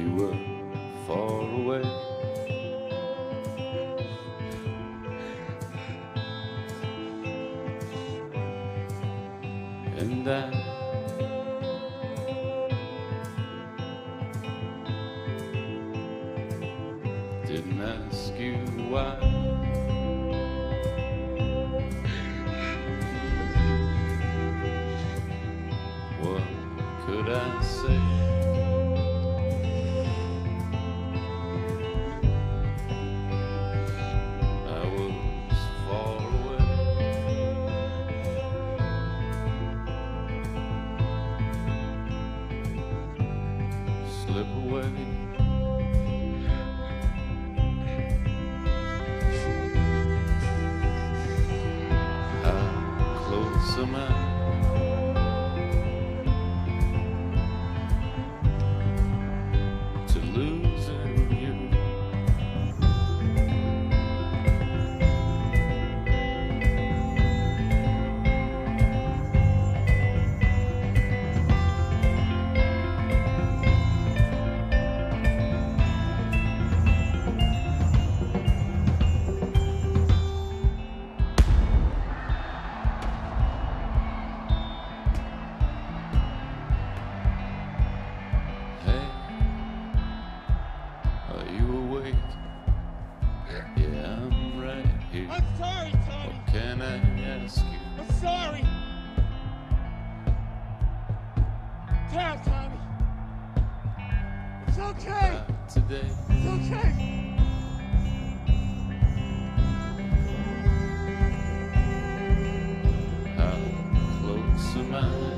you were far away. And I didn't ask you why. What could I say? I was far away, slip away. How close am I? Down, Tommy. It's okay. Not today. It's okay. How close am I?